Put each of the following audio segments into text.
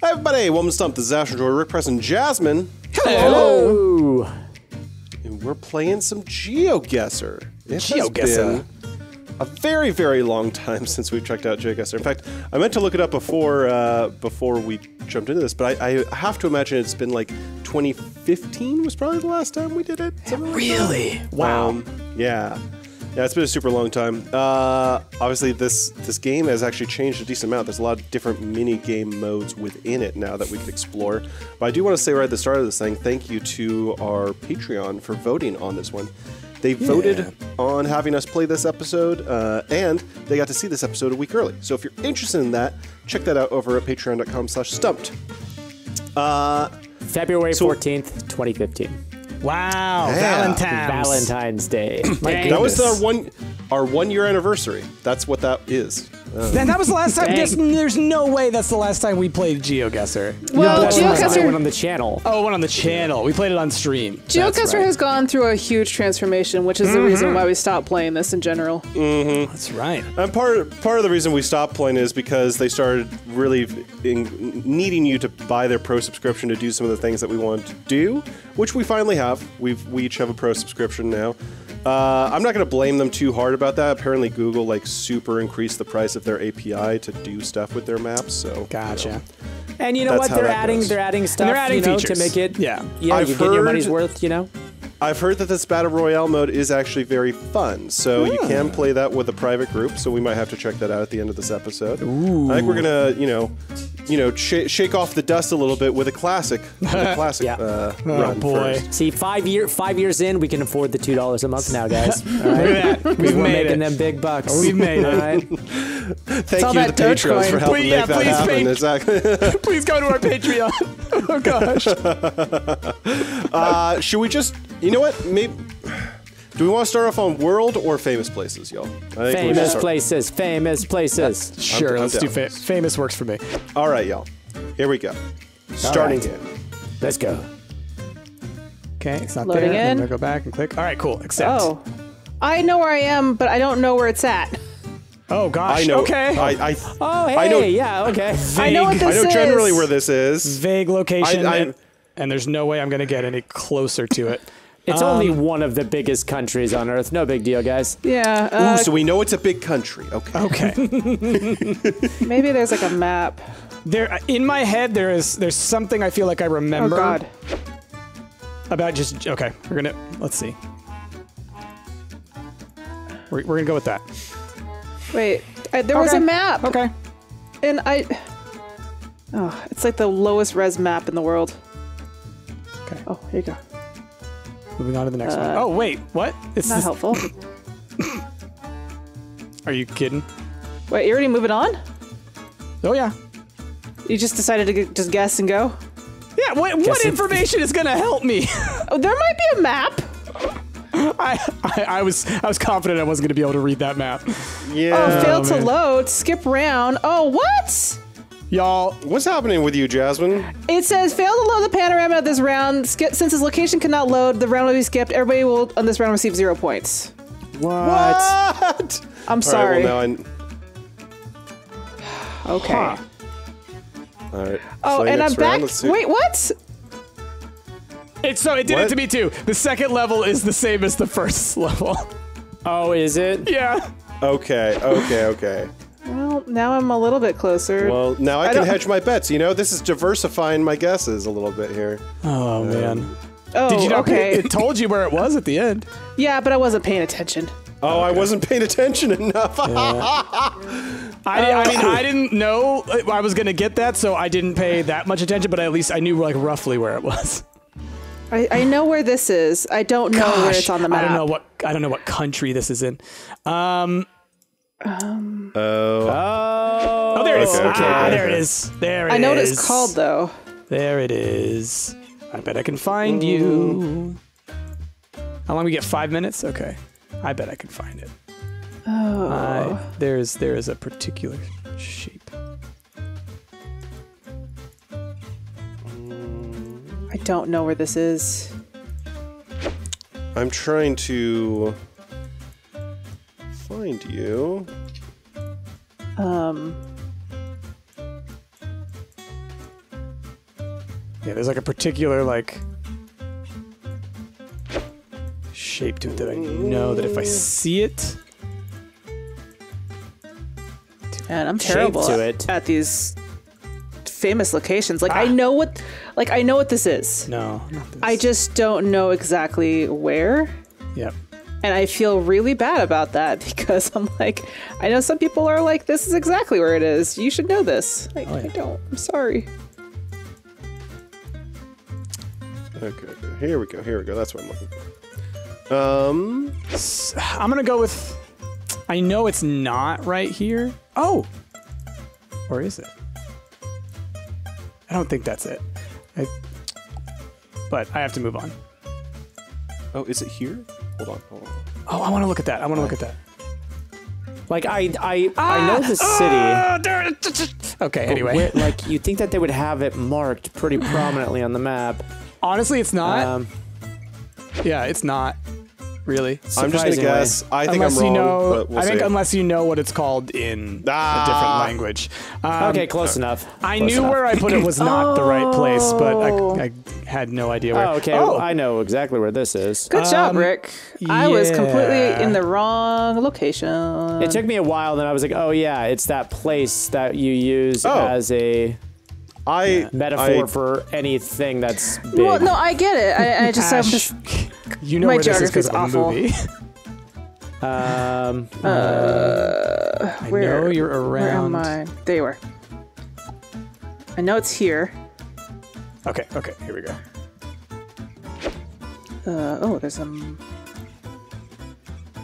Hi everybody, Woman Stump, the Disaster Joy, Rick Press, and Jasmine. Hello. Hello! And we're playing some GeoGuessr. GeoGuessr. A very, very long time since we've checked out GeoGuessr. In fact, I meant to look it up before we jumped into this, but I have to imagine it's been like 2015 was probably the last time we did it. Really? Like wow. Yeah, it's been a super long time. Obviously, this game has actually changed a decent amount. There's a lot of different mini-game modes within it now that we can explore. But I do want to say right at the start of this thing, thank you to our Patreon for voting on this one. They voted on having us play this episode, and they got to see this episode a week early. So if you're interested in that, check that out over at patreon.com/stumped. February 14th, 2015. Wow, yeah. Valentine's Day. That was our one year anniversary. That's what that is. That was the last time. There's no way that's the last time we played GeoGuessr. Well, no, GeoGuessr went on the channel. Oh, it went on the channel. We played it on stream. GeoGuessr has gone through a huge transformation, which is the reason why we stopped playing this in general. That's right. And part of the reason we stopped playing is because they started really needing you to buy their pro subscription to do some of the things that we wanted to do, which we finally have. We each have a pro subscription now. I'm not going to blame them too hard about that. Apparently, Google like super increased the price of their API to do stuff with their maps. So gotcha. You know, and you know what? They're adding stuff. And they're adding features to make it. Yeah. You get your money's worth. You know. I've heard that this Battle Royale mode is actually very fun, so you can play that with a private group, so we might have to check that out at the end of this episode. Ooh. I think we're going to, you know, shake off the dust a little bit with a classic run first. See, five years in, we can afford the $2 a month now, guys. All right? We're making them big bucks. We've made it. All right? Thank you to the Patreons for helping make that happen. Exactly. Please go to our Patreon. Oh, gosh. Should we just... You know what? Maybe do we want to start off on world or famous places, y'all? Famous places. Sure, let's do famous. Works for me. All right, y'all. Here we go. Starting in. Let's go. Okay, it's not loading there. I'm gonna go back and click. All right, cool. Accept. Oh, I know where I am, but I don't know where it's at. Oh gosh. I know. Okay. I know generally where this is. Vague location, and there's no way I'm gonna get any closer to it. It's only one of the biggest countries on Earth. No big deal, guys. Yeah. Ooh, so we know it's a big country. Okay. Maybe there's like a map. In my head, there's something I feel like I remember. Oh God. About just let's see. We're gonna go with that. Wait, there was a map. Okay. And it's like the lowest res map in the world. Okay. Oh, here you go. Moving on to the next one. Oh, wait, what? It's not helpful. Are you kidding? Wait, you're already moving on? Oh, yeah. You just decided to just guess and go? Yeah, what information is going to help me? Oh, there might be a map. I was confident I wasn't going to be able to read that map. Yeah. Oh, failed to load, skip round. Oh, what? Y'all, what's happening with you, Jasmine? It says, fail to load the panorama of this round. Since its location cannot load, the round will be skipped. Everybody on this round receive 0 points. What? I'm sorry. All right, well, now okay. Huh. All right. Oh, and I'm back. Wait, what? It did it to me, too. The second level is the same as the first level. Oh, is it? Yeah. Okay. Well, now I'm a little bit closer. Well, now I can hedge my bets. You know, this is diversifying my guesses a little bit here. Oh, man. Oh, did you know it told you where it was at the end? Yeah, but I wasn't paying attention. Oh, I wasn't paying attention enough. Yeah. I mean, I didn't know I was going to get that, so I didn't pay that much attention, but at least I knew, like, roughly where it was. I know where this is. I don't know where it's on the map. I don't know what country this is in. Oh, there it is. Okay. There it is. I know what it's called, though. There it is. I bet I can find you. How long we get? 5 minutes? Okay. I bet I can find it. Oh. There is a particular shape. I don't know where this is. I'm trying to... find you. Yeah, there's like a particular like shape to it that I know that if I see it. And I'm terrible at these famous locations. Like I know what this is. No, not this. I just don't know exactly where. Yep. And I feel really bad about that because I'm like, I know some people are like, this is exactly where it is. You should know this. Like, I don't. I'm sorry. Okay, okay. Here we go. Here we go. That's what I'm looking for. I'm gonna go with. I know it's not right here. Oh, or is it? I don't think that's it. But I have to move on. Oh, is it here? Hold on, hold on. Oh, I want to look at that. I want to look at that. Like I know the city. Okay. Anyway, where, like you think that they would have it marked pretty prominently on the map. Honestly, it's not. Yeah, it's not. Really? I'm just gonna guess. I think I'm wrong, you know, but we'll see. Unless you know what it's called in a different language. Okay, close enough. I knew where I put it was not the right place, but I had no idea where. Oh, okay. Oh. I know exactly where this is. Good job, Rick. Yeah. I was completely in the wrong location. It took me a while, then I was like, oh yeah, it's that place that you use as a... metaphor for anything that's big. Well, no, I get it. I just have this. You know my geography is awful. I know you're around. Where am I? There you are. I know it's here. Okay. Okay. Here we go. Oh, there's some.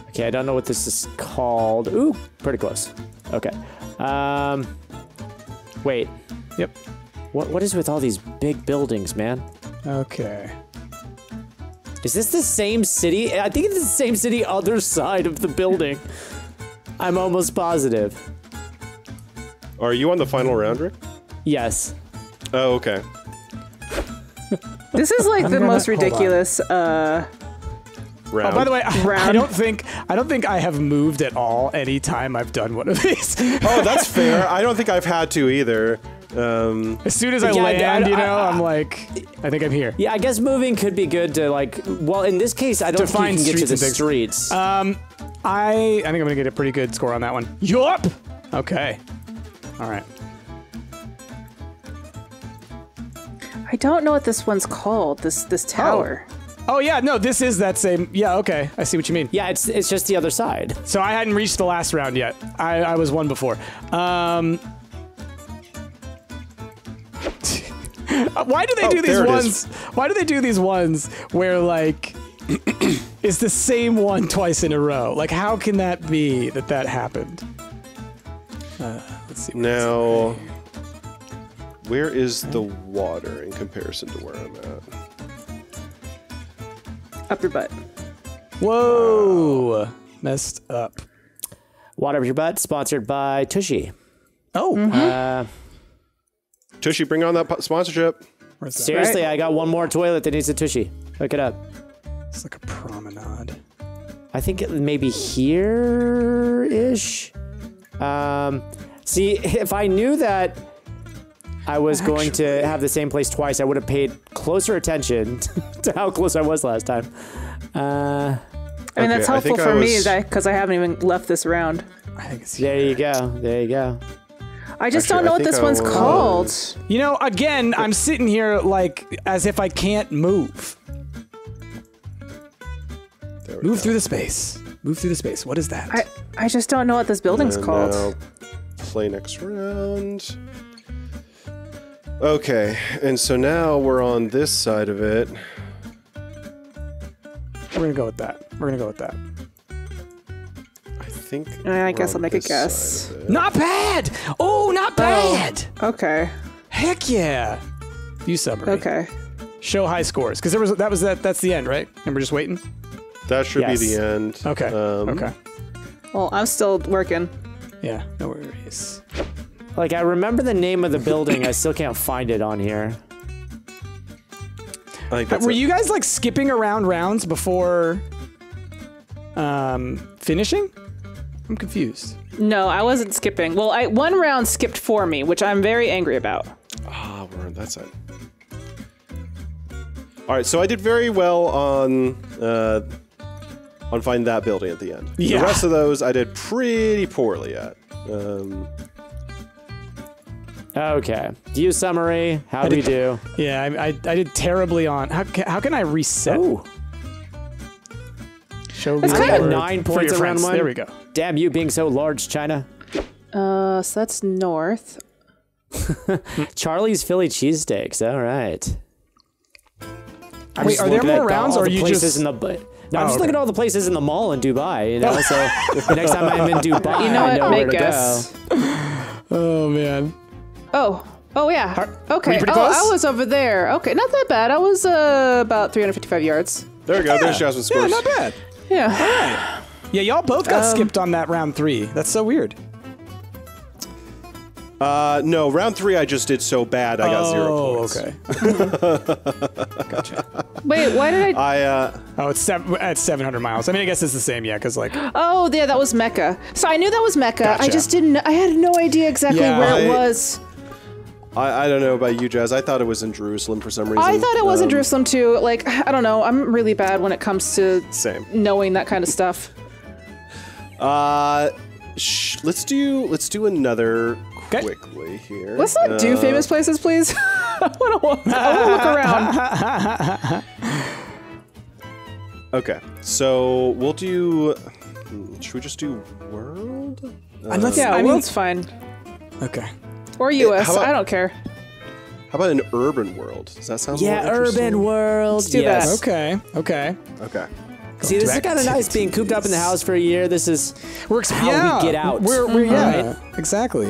Okay, I don't know what this is called. Ooh, pretty close. Okay. Wait. Yep. What is with all these big buildings, man? Okay. Is this the same city? I think it's the same city other side of the building. I'm almost positive. Are you on the final round, Rick? Yes. Oh, okay. This is like the most ridiculous round. Oh, by the way, I don't think I have moved at all any time I've done one of these. Oh, that's fair. I don't think I've had to either. As soon as I land, you know, I'm like, I think I'm here. Yeah, I guess moving could be good to like, well, in this case, I don't think you can get to the streets. I think I'm going to get a pretty good score on that one. Yup! Okay. All right. I don't know what this one's called, this tower. Oh, yeah, no, this is that same, yeah, okay, I see what you mean. Yeah, it's just the other side. So I hadn't reached the last round yet. I was one before. Why do they do these ones? Why do they do these ones where like it's the same one twice in a row? Like, how can that be that happened? Let's see. Now, where is the water in comparison to where I'm at? Up your butt. Whoa, messed up. Water up your butt, sponsored by Tushy. Oh. Tushy, bring on that sponsorship. That? Seriously, right? I got one more toilet that needs a Tushy. Look it up. It's like a promenade. I think it maybe here-ish. See, if I knew that I was going to have the same place twice, I would have paid closer attention to how close I was last time. I mean, that's helpful for me because I haven't even left this round. I think it's there you go. There you go. I just don't know what this one's called. You know, again, I'm sitting here like as if I can't move. Move through the space. Move through the space. What is that? I just don't know what this building's called. Play next round. Okay, and so now we're on this side of it. We're gonna go with that. We're gonna go with that. I guess I'll make a guess. Not bad! Oh, not bad! Okay. Heck yeah! You summary. Okay. Show high scores. Because that's the end, right? And we're just waiting? That should be the end. Okay. Okay. Well, I'm still working. Yeah, no worries. Like, I remember the name of the building. I still can't find it on here. I think that's you guys, like, skipping around rounds before finishing? I'm confused. No, I wasn't skipping. Well, one round skipped for me, which I'm very angry about. Ah, we're on that side. Alright, so I did very well on finding that building at the end. Yeah. The rest of those I did pretty poorly at. Okay. View summary. How do you do? Yeah, I did terribly on... How can I reset? Ooh. Show me. It's kind of 9 points around one. There we go. Damn you being so large, China. So that's north. Charlie's Philly cheesesteaks. All right. Wait, are there more rounds, or are you just... No, I'm just looking at all the places in the mall in Dubai, you know, so the next time I'm in Dubai, you know what? I know where to go. Oh, man. Oh yeah. Okay. Oh, I was over there. Okay, not that bad. I was about 355 yards. There we go. Yeah. There's Jasmine's scores. Yeah, not bad. Yeah. All right. Yeah, y'all both got skipped on that round 3. That's so weird. No, round 3 I just did so bad I got 0 points. Oh, okay. Gotcha. Wait, why did I? Oh, it's at 700 miles. I mean, I guess it's the same, yeah, because like. Oh, yeah, that was Mecca. So I knew that was Mecca. Gotcha. I just didn't. I had no idea exactly where it was. I don't know about you, Jazz. I thought it was in Jerusalem for some reason. I thought it was in Jerusalem too. Like, I don't know. I'm really bad when it comes to knowing that kind of stuff. Let's do another quickly here. Let's not do famous places, please. I wanna look around. Okay, so we'll do. Should we just do world? Yeah, I mean, world's fine. Okay. Or U.S. I don't care. How about an urban world? Does that sound? Yeah, urban world. Let's do that. Okay. Okay. Okay. See, this is kind of nice being cooped up in the house for a year. This is how we get out. Yeah, exactly.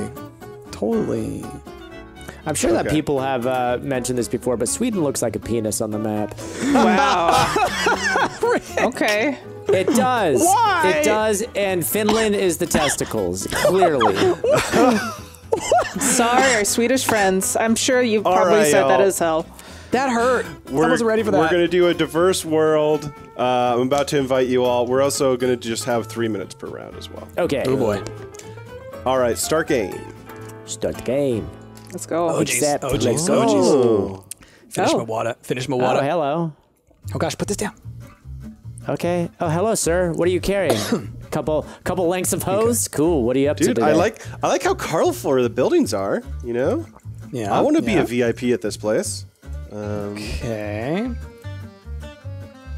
Totally. I'm sure that people have mentioned this before, but Sweden looks like a penis on the map. Wow. Okay. It does. Why? It does, and Finland is the testicles, clearly. Sorry, our Swedish friends. I'm sure you've probably said that as hell. That hurt. I wasn't ready for that. We're going to do a diverse world. I'm about to invite you all. We're also going to just have 3 minutes per round as well. Okay. Oh, boy. All right. Start game. Start the game. Let's go. Oh, jeez. Oh, jeez. Oh, jeez. Finish my water. Finish my water. Oh, hello. Oh, gosh. Put this down. Okay. Oh, hello, sir. What are you carrying? couple lengths of hose? Okay. Cool. What are you up to today? I like how colorful the buildings are, you know? Yeah. I want to be a VIP at this place. Okay.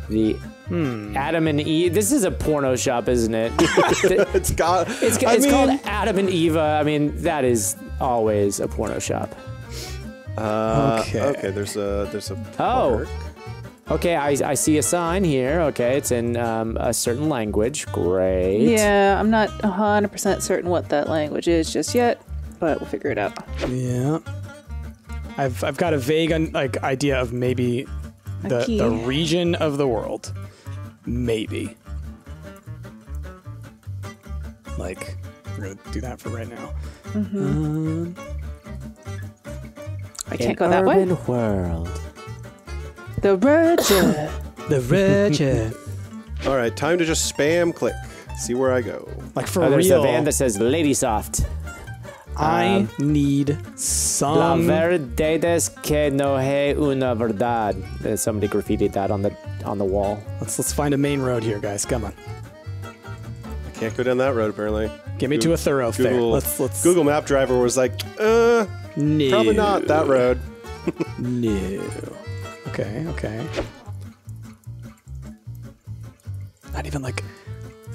Adam and Eve. This is a porno shop, isn't it? It's called Adam and Eva. I mean, that is always a porno shop. Okay. There's a park. Okay, I see a sign here. Okay, it's in a certain language. Great. Yeah, I'm not 100% certain what that language is just yet, but we'll figure it out. Yeah. I've got a vague idea of maybe the region of the world. Maybe. Like, we're going to do that for right now. I can't go that way. Urban world. The Roger. The Roger. All right, time to just spam click. See where I go. Like for real. There's a van that says Lady Soft. I need some. La verdades que no hay una verdad. Somebody graffitied that on the wall. Let's find a main road here, guys. Come on. I can't go down that road apparently. Get me to a thoroughfare. Let's Google Map driver was like, no. Probably not that road. No. Okay. Not even like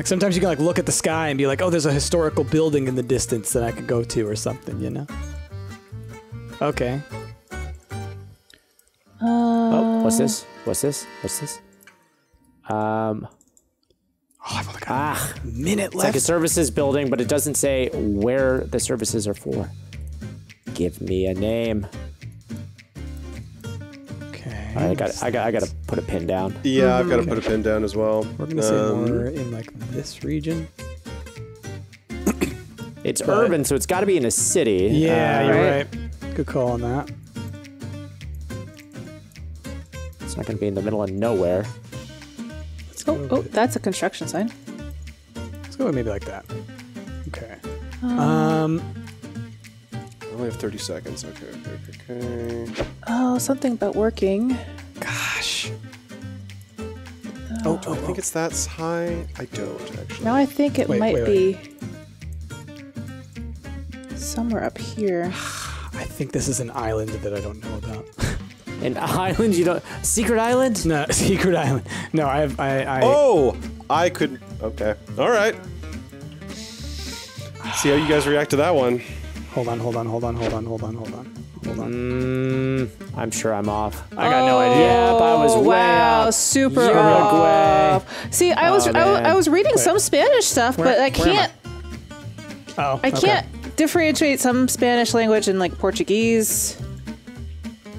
sometimes you can look at the sky and be like, oh, there's a historical building in the distance that I could go to or something, you know? Okay. Oh, what's this? What's this? Oh, I've only got a minute left. It's like a services building, but it doesn't say where the services are for. Give me a name. I got to put a pin down. Yeah, I've got to put a pin down as well. We're going to say water in this region. It's urban, so it's got to be in a city. Yeah, you're right. Good call on that. It's not going to be in the middle of nowhere. Oh, that's a construction sign. Let's go with maybe like that. Okay. I only have 30 seconds. Okay. Oh, something about working. God, Gosh. Oh, do I think it's that high? I don't, actually. Now I think it might be somewhere up here. I think this is an island that I don't know about. An island you don't... Secret island? No, secret island. No, Oh! I could... Okay. All right. See how you guys react to that one. Hold on. I'm sure I'm off. I got no idea. Yeah, I was way off. Super off. See, I was reading some Spanish stuff, but I can't. Oh, I can't differentiate some Spanish language and like Portuguese.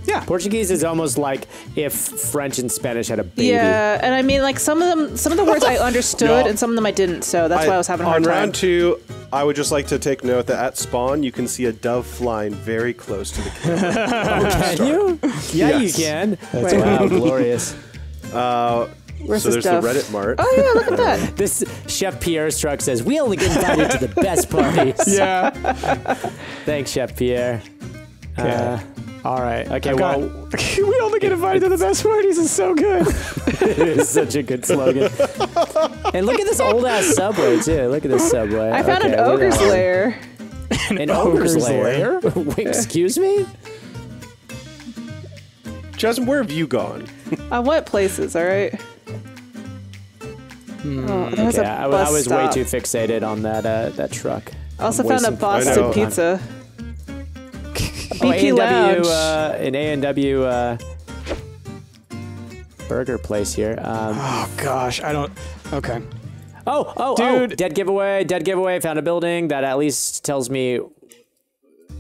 Yeah, Portuguese is almost like if French and Spanish had a baby. Yeah, and I mean, like some of the words I understood, and some of them I didn't. So that's why I was having a hard time. On round two, I would just like to take note that at spawn you can see a dove flying very close to the camera. Can you? Yeah, yes. You can. That's wow, glorious. So there's the Reddit Mart. Oh yeah, look at that. This Chef Pierre's truck says we only get invited to the best parties. Yeah. Thanks, Chef Pierre. Yeah. All right. Okay. Well, we only get invited to the best parties. It's so good. It is such a good slogan. And look at this old ass subway too. Look at this subway. I found an ogre's lair. An ogre's lair? Wait, excuse me? Jasmine, where have you gone? I went places. All right. I was way too fixated on that that truck. I also found a Boston pizza. BP Lounge. An A&W burger place here. Oh gosh, I don't. Okay. Oh, dude! Dead giveaway. Dead giveaway. Found a building that at least tells me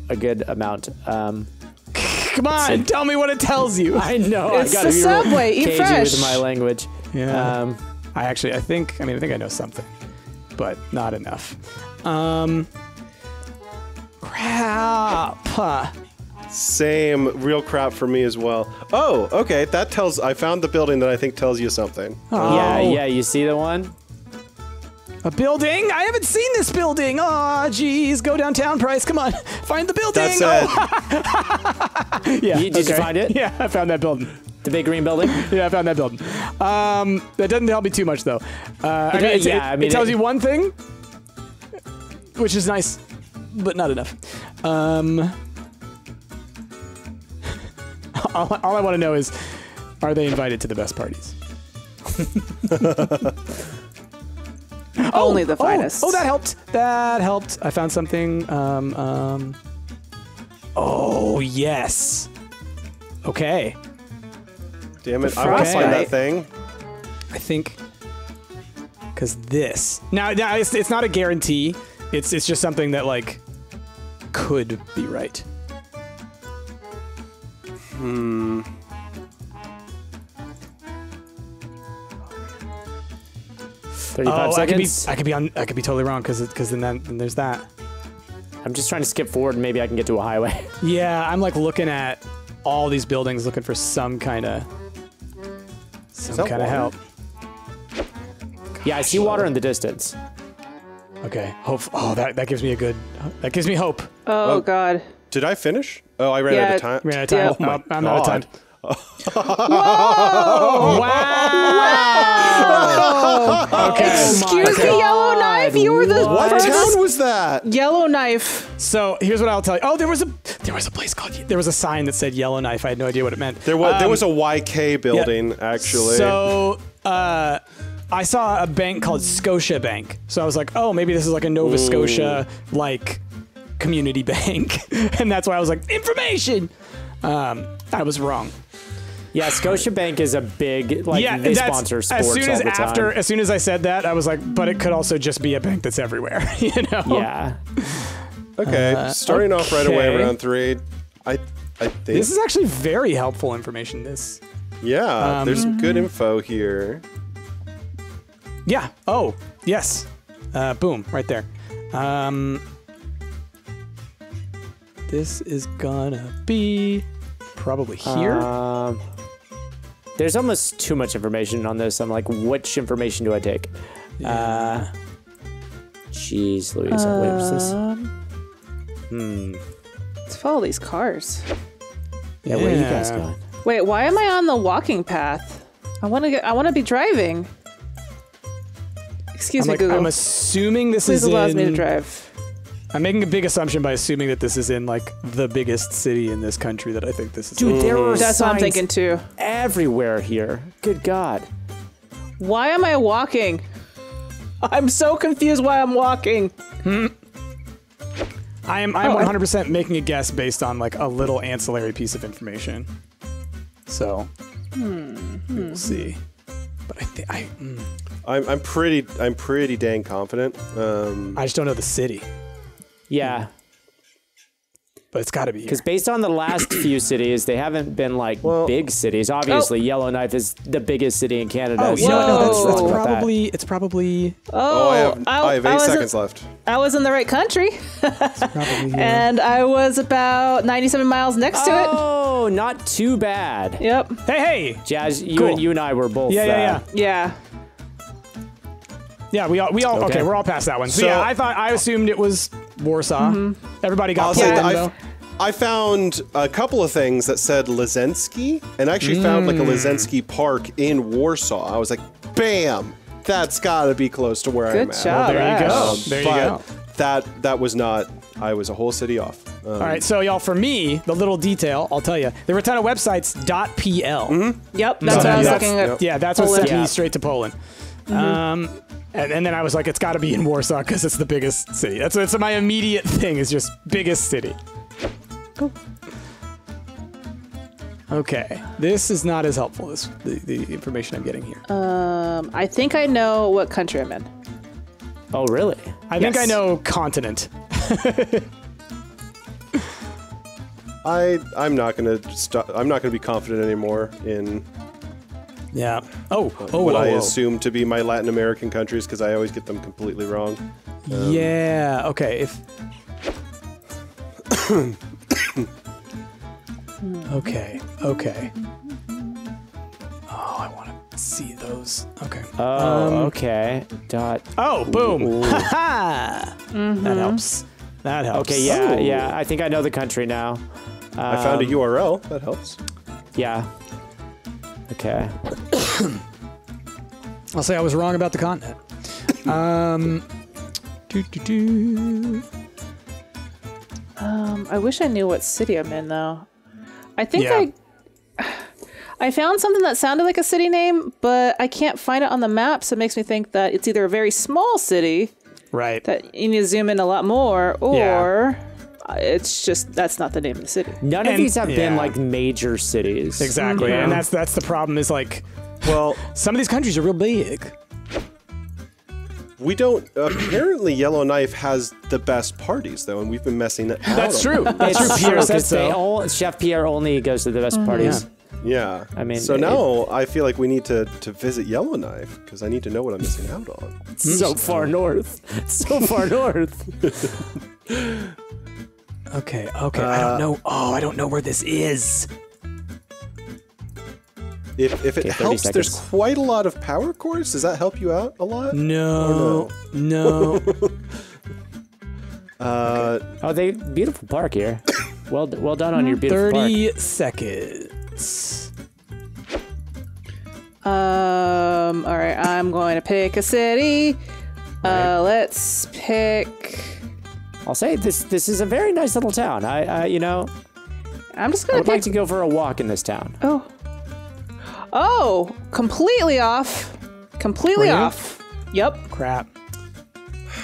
a good amount. Come on, tell me what it tells you. I know. It's the subway. Eat fresh. With my language. Yeah. I think I know something, but not enough. Crap. Same, real crap for me as well. Oh, okay, that tells, I found the building that I think tells you something. Oh. Yeah, you see the one? A building? I haven't seen this building. Oh, geez, go downtown, Price, come on. Find the building. That's it. Yeah, did you find it? Yeah, I found that building. The big green building? Yeah, I found that building. That doesn't help me too much, though. I mean, it tells you one thing, which is nice. But not enough. All I want to know is, are they invited to the best parties? Only the finest. Oh, that helped. That helped. I found something. Oh, yes. Okay. Damn it. I want to find that thing. I think. Because this. Now it's not a guarantee. It's just something that, like, could be right. Oh, 35 seconds. I could be totally wrong because then there's that. I'm just trying to skip forward and maybe I can get to a highway. Yeah, I'm like looking at all these buildings looking for some kind of help. Gosh, yeah, I see water in the distance. Okay. That gives me a good. That gives me hope. Oh God. Did I finish? Oh, I ran out of time. Ran out of time. Yep. Oh, I'm out of time. Whoa! Wow! Okay. Excuse me, Yellowknife. You were the first. What town was that? Yellowknife. So here's what I'll tell you. Oh, there was a place called. There was a sign that said Yellowknife. I had no idea what it meant. There was a YK building actually. So. I saw a bank called Scotia Bank, so I was like, "Oh, maybe this is like a Nova Scotia like community bank," and that's why I was like, "Information." I was wrong. Yeah, Scotia Bank is a big they sponsor sports. As soon as I said that, I was like, "But it could also just be a bank that's everywhere," you know? Yeah. Okay, starting off right away, round three. I think this is actually very helpful information. This. Yeah, there's some good info here. Yeah. Oh, yes. Boom. Right there. This is gonna be probably here. There's almost too much information on this. I'm like, which information do I take? Yeah. Jeez, Louise. Where's this? Let's follow these cars. Yeah, where are you guys going? Wait, why am I on the walking path? I want to be driving. Excuse me, Google. I'm assuming this is in... Please allows me to drive. I'm making a big assumption by assuming that this is in, like, the biggest city in this country that I think this is in. Dude, there are signs that's what I'm thinking too. Everywhere here. Good God. Why am I walking? I'm so confused why I'm walking. Hmm. I'm 100% making a guess based on, like, a little ancillary piece of information. So, we'll see. But I think I'm pretty dang confident. I just don't know the city. Yeah. But it's got to be here. Because based on the last few cities, they haven't been, like, big cities. Obviously, Yellowknife is the biggest city in Canada. Oh, so it's probably... Oh, I have 8 seconds left. I was in the right country. It's probably here. And I was about 97 miles next to it. Oh, not too bad. Yep. Hey. Jazz, you and I were both... Yeah, we all... Okay, we're all past that one. So, yeah, I assumed it was... Warsaw. Mm-hmm. Everybody got that. I found a couple of things that said Leszczyński, and I actually found like a Leszczyński park in Warsaw. I was like, bam! That's gotta be close to where I'm at. Well, there you go. That was not... I was a whole city off. All right, so y'all, for me, the little detail, I'll tell you, there were a ton of websites, .pl. Mm-hmm. Yep, that's what I was looking at. Yeah, that's what sent me straight to Poland. Mm-hmm. And then I was like, it's got to be in Warsaw because it's the biggest city. That's my immediate thing is just biggest city. Cool. Okay, this is not as helpful as the information I'm getting here. I think I know what country I'm in. Oh, really? I think I know continent. I'm not gonna be confident anymore in. Yeah. What I assume to be my Latin American countries because I always get them completely wrong. Yeah. Okay. Okay. Oh, I want to see those. Okay. Okay. Boom. Ha ha. That helps. Okay. Yeah. Ooh. Yeah. I think I know the country now. I found a URL. That helps. Yeah. Okay. I'll say I was wrong about the continent. I wish I knew what city I'm in, though. I think I found something that sounded like a city name, but I can't find it on the map, so it makes me think that it's either a very small city... Right. ...that you need to zoom in a lot more, or... Yeah. It's just that's not the name of the city. None of these have been like major cities. Exactly. Mm-hmm. And that's the problem is like, well, some of these countries are real big. We don't apparently Yellowknife has the best parties though, and we've been messing that out. That's true. That's true. Pierre says so. Chef Pierre only goes to the best parties. Yeah. I mean, so now I feel like we need to visit Yellowknife because I need to know what I'm missing out on. So far north. So far north. Okay, I don't know. Oh, I don't know where this is. If it helps, there's quite a lot of power cords. Does that help you out a lot? No. They beautiful park here. Well done on your beautiful 30 park. 30 seconds. All right, I'm going to pick a city. Right. Let's pick... I'll say this is a very nice little town. I'm just gonna like to go for a walk in this town. Oh, completely off. Completely off. Yep. Crap.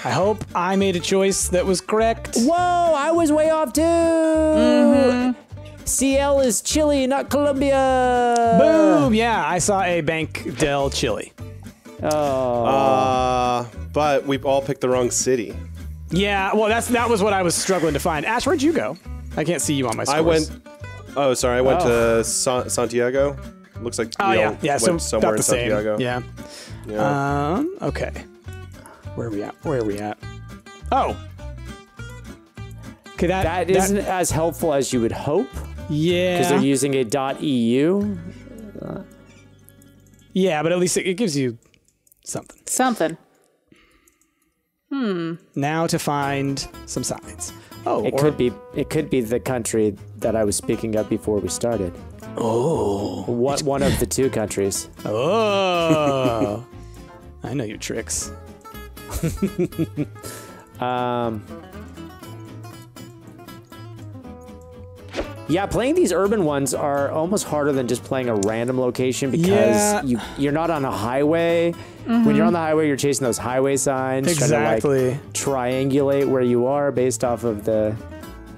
I hope I made a choice that was correct. Whoa, I was way off too. CL is Chile, not Colombia. Boom. Yeah, I saw a Bank del Chile. But we all picked the wrong city. Yeah, well, that was what I was struggling to find. Ash, where'd you go? I can't see you on my scores. I went to Santiago. Looks like went somewhere in Santiago. Yeah. Okay. Where are we at? Oh. Okay, that isn't as helpful as you would hope. Yeah. Because they're using a .eu. Yeah, but at least it gives you something. Now to find some signs. Oh, it could be the country that I was speaking of before we started. Oh, one of the two countries. Oh, I know your tricks. Yeah, playing these urban ones are almost harder than just playing a random location because you're not on a highway. Mm-hmm. When you're on the highway, you're chasing those highway signs. Exactly. Trying to, like, triangulate where you are based off of the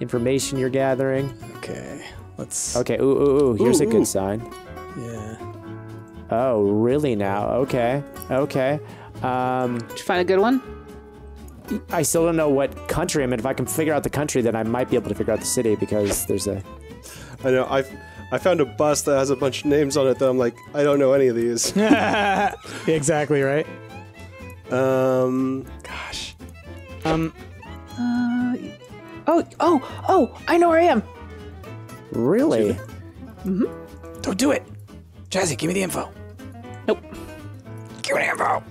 information you're gathering. Okay, let's... Okay, ooh, here's a good sign. Yeah. Oh, really now? Okay, okay. Did you find a good one? I still don't know what country I'm in. If I can figure out the country, then I might be able to figure out the city because there's a... I know, I found a bus that has a bunch of names on it that I'm like, I don't know any of these. Exactly, right? Gosh. I know where I am. Really? Mm-hmm. Don't do it. Jazzy, give me the info. Nope. Give me the info.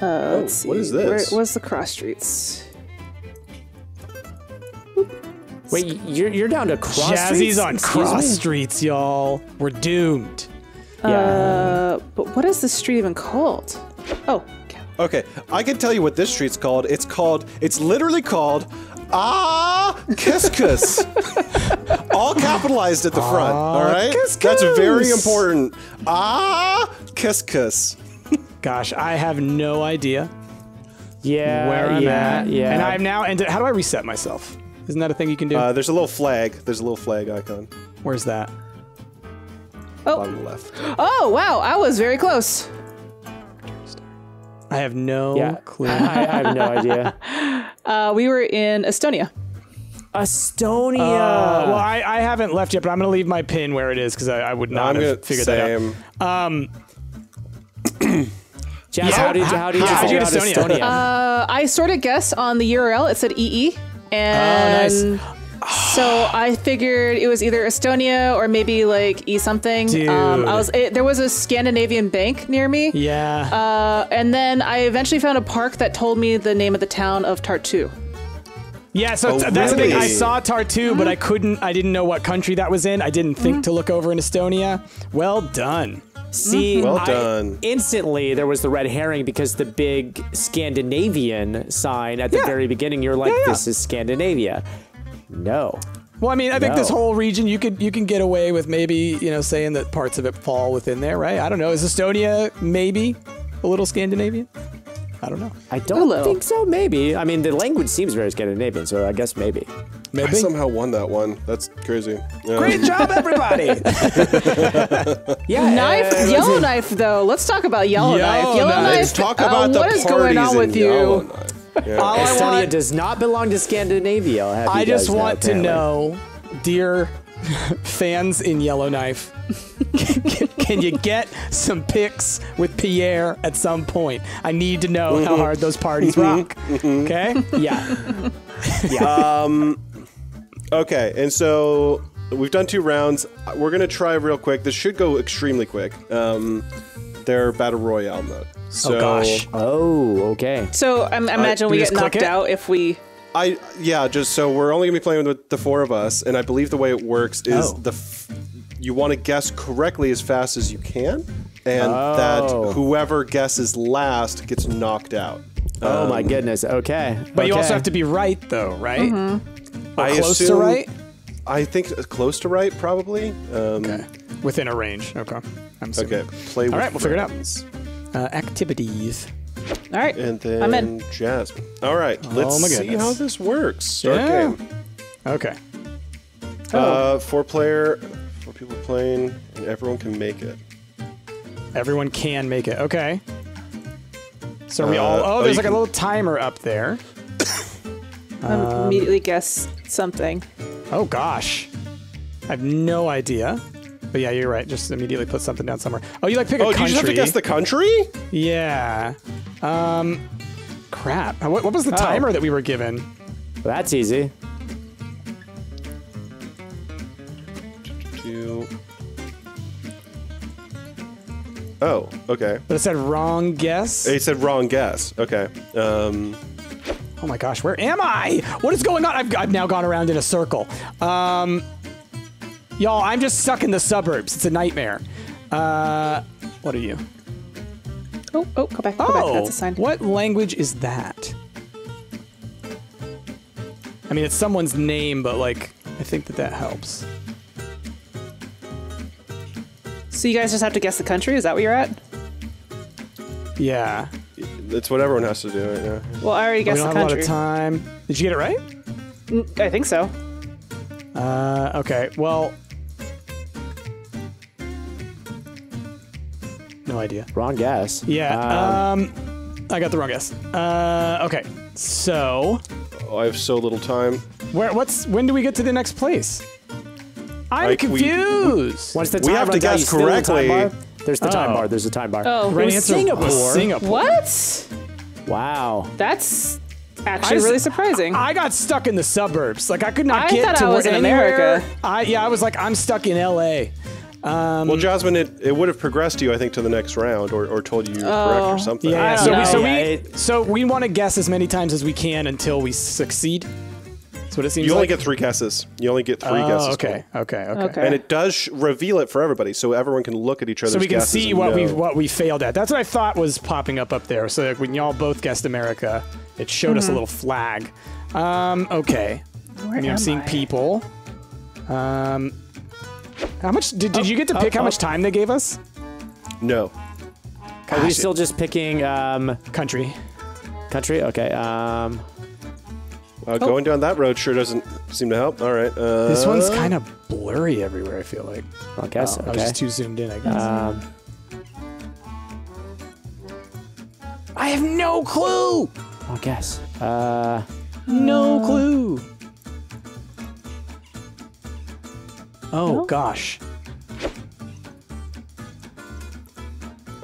Let's see. What is this? Where's the cross streets? Wait, you're down to cross streets? Jazzy's on cross streets, y'all. We're doomed. Yeah. But what is this street even called? Oh. Okay, I can tell you what this street's called. It's literally called Kiss. All capitalized at the front, all right? That's very important. Kiss. Gosh, I have no idea. Yeah, where I'm at. Yeah, and I'm now. And how do I reset myself? Isn't that a thing you can do? There's a little flag. There's a little flag icon. Where's that? Oh, bottom left. Oh wow, I was very close. I have no clue. I have no idea. We were in Estonia. Estonia. Well, I haven't left yet, but I'm gonna leave my pin where it is because I would not have figured that out. Jazz, how did you get Estonia? I sort of guessed on the URL. It said EE. And so I figured it was either Estonia or maybe like E something. Dude. There was a Scandinavian bank near me. Yeah. And then I eventually found a park that told me the name of the town of Tartu. Yeah, so that's the thing. I saw Tartu, but I didn't know what country that was in. I didn't think to look over in Estonia. Well done. See, well done. Instantly there was the red herring because the big Scandinavian sign at the very beginning, you're like, this is Scandinavia. No. Well, I mean, I think this whole region, you can get away with maybe, you know, saying that parts of it fall within there, right? I don't know. Is Estonia maybe a little Scandinavian? I don't know. I don't think so, maybe. I mean, the language seems very Scandinavian, so I guess maybe. I somehow won that one. That's crazy. Yeah. Great job, everybody! Yellowknife, though. Let's talk about Yellowknife. Let's talk about the parties going on with you. Yeah. Estonia does not belong to Scandinavia. I just want to know, dear fans in Yellowknife, can you get some pics with Pierre at some point? I need to know how hard those parties rock. Okay? Yeah. Okay, and so we've done 2 rounds. We're going to try real quick. This should go extremely quick. They're Battle Royale mode. So, oh, gosh. Oh, okay. So I imagine we get knocked out if we... so we're only going to be playing with the 4 of us, and I believe the way it works is you want to guess correctly as fast as you can, and that whoever guesses last gets knocked out. Oh, my goodness. Okay. But you also have to be right, though, right? Mm-hmm. Close to right? I think close to right, probably. Okay. Within a range. Okay. I'm assuming. Okay. All right, we'll figure it out. Activities. All right. And then I'm in. Jazz. All right. Let's see how this works. Start game. Okay. Four people playing, and everyone can make it. Everyone can make it. Okay. So we all... Oh, there's like a little timer up there. I immediately guess something. Oh, gosh. I have no idea. But yeah, you're right. Just immediately put something down somewhere. Oh, you like pick a country. Oh, you just have to guess the country? Yeah. Crap. What was the timer that we were given? Well, that's easy. Oh, okay. But it said wrong guess? It said wrong guess. Okay. Oh my gosh, where am I? What is going on? I've now gone around in a circle. Y'all, I'm just stuck in the suburbs. It's a nightmare. What are you? Oh, oh, go back, go back. That's a sign. What language is that? I mean, it's someone's name, but like, I think that that helps. So you guys just have to guess the country? Is that what you're at? Yeah. It's what everyone has to do right now. Well, I already guessed the country. We don't have a lot of time. Did you get it right? I think so. Okay. Well... no idea. Wrong guess. Yeah. I got the wrong guess. Okay. So... oh, I have so little time. Where? What's? When do we get to the next place? I'm confused. Once the time we have to guess correctly. There's the time bar. There's the time bar. Oh, right answer. Singapore. Singapore. What? Wow. That's actually really surprising. I got stuck in the suburbs. Like I could not get to where anywhere. Yeah, I was like, I'm stuck in L.A. Well, Jasmine, it would have progressed you, I think, to the next round, or told you correct or something. Yeah, so we want to guess as many times as we can until we succeed. That's what it seems. You only get three guesses. You only get three guesses. Okay, okay, okay, okay. And it does reveal it for everybody, so everyone can look at each other's guesses. So we can see what we failed at. That's what I thought was popping up there. So like, when y'all both guessed America, it showed us a little flag. Okay. I'm seeing people. How much did you get to pick how much time they gave us? No. Gosh, are we still just picking country? Country? Okay. Going down that road sure doesn't seem to help. All right. This one's kind of blurry everywhere, I feel like. I guess. Okay. I was just too zoomed in, I guess. I have no clue. I guess. No clue. Oh, no? Gosh.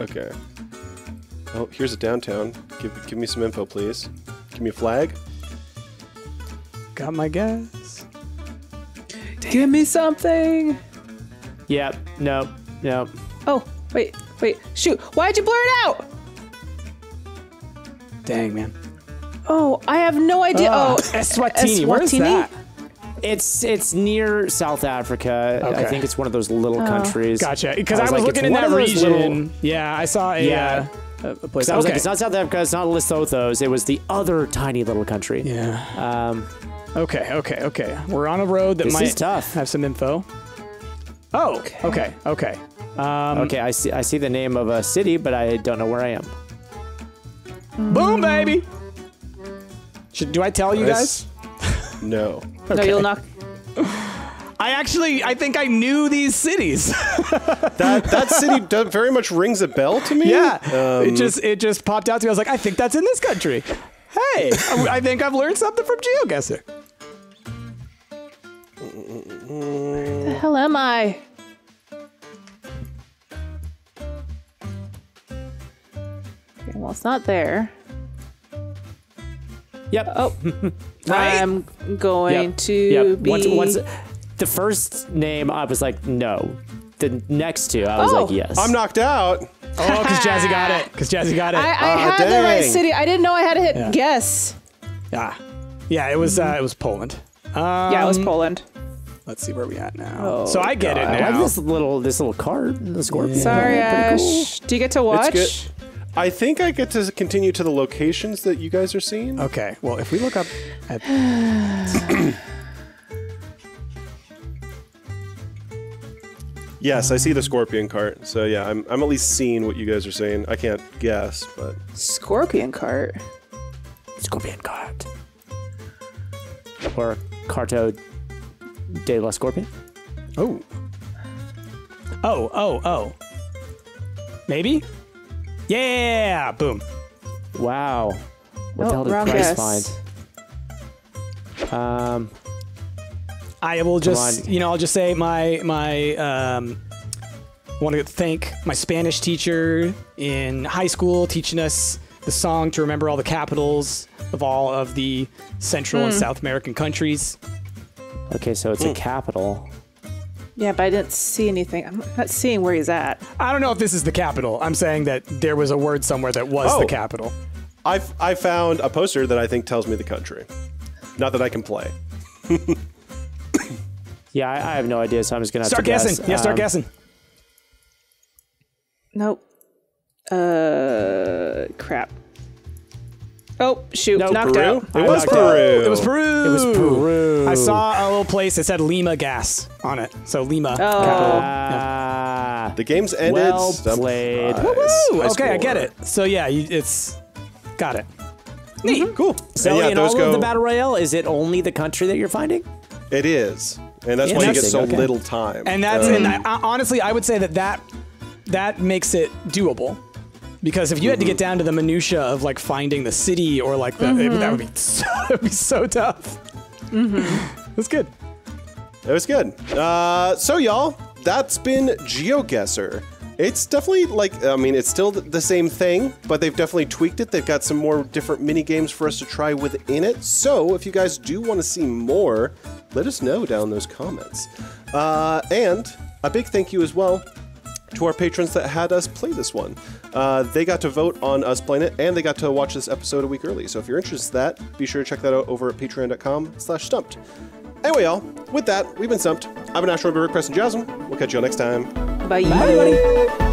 Okay. Oh, here's a downtown. Give me some info, please. Give me a flag. Got my guess. Dang. Give me something. Yep. Nope. Nope. Oh, wait. Wait. Shoot. Why'd you blur it out? Dang, man. Oh, I have no idea. Oh, Eswatini. Where is that? It's near South Africa. Okay. I think it's one of those little countries. Gotcha. Because I was looking in that region. Yeah, I saw a, a place. I was like, it's not South Africa. It's not Lesotho's. It was the other tiny little country. Yeah. Okay. Okay. Okay. We're on a road that might have some info. Oh. Okay. Okay. Okay. I see the name of a city, but I don't know where I am. Boom, baby. Do I tell you guys? No. Okay. No, you'll knock. I think I knew these cities. that city very much rings a bell to me. Yeah, it just popped out to me. I was like, I think that's in this country. Hey, I think I've learned something from GeoGuessr. Where the hell am I? Okay, well, it's not there. Yep. Oh, right? I'm going to be... Once the first name, I was like, no. The next two, I was like, yes. I'm knocked out. Oh, because Jazzy got it. Because Jazzy got it. I had the right city. I didn't know I had to hit guess. Yeah. Yeah, it was Poland. Yeah, it was Poland. Let's see where we at now. Oh, so I get it now. I like this little card. The scorpion. Sorry, Ash. Cool. Do you get to watch? I think I get to continue to the locations that you guys are seeing. Okay. Well, if we look up at... yes, I see the scorpion cart. So yeah, I'm at least seeing what you guys are seeing. I can't guess, but... scorpion cart? Scorpion cart. Or Carto de la Scorpion? Oh. Oh, oh, oh. Maybe? Yeah! Boom. Wow. What the hell did Bryce find? I will just, I'll just say my want to thank my Spanish teacher in high school teaching us the song to remember all the capitals of all of the Central and South American countries. Okay, so it's a capital. Yeah, but I didn't see anything. I'm not seeing where he's at. I don't know if this is the capital. I'm saying that there was a word somewhere that was the capital. I found a poster that I think tells me the country. Not that I can play. Yeah, I have no idea, so I'm just gonna have to guessing. Guess. Yeah, start guessing. Nope. Crap. Oh, shoot. Nope. Knocked Peru? Out. It was Peru. It was Peru. I saw a little place that said Lima Gas on it. So Lima. Oh. Capital. Yeah. The game's ended. Well played. Woo-woo. Okay, I get it. So yeah, it's... Got it. Neat. Mm-hmm. Cool. So yeah, in all of the Battle Royale, is it only the country that you're finding? It is. And that's why you get so little time. And that's... and honestly, I would say that that makes it doable. Because if you had to get down to the minutia of like finding the city or like that, that would be so tough. That's good. It was good. So y'all, that's been GeoGuessr. It's definitely like, I mean, it's still the same thing, but they've definitely tweaked it. They've got some more different mini games for us to try within it. So if you guys do want to see more, let us know down in those comments. And a big thank you as well to our patrons that had us play this one. They got to vote on us playing it, and they got to watch this episode a week early. So if you're interested in that, be sure to check that out over at patreon.com/stumped. Anyway, y'all, with that, we've been stumped. I've been Astro, Rick, Preston, Jasmine. We'll catch you all next time. Bye. Bye, everybody.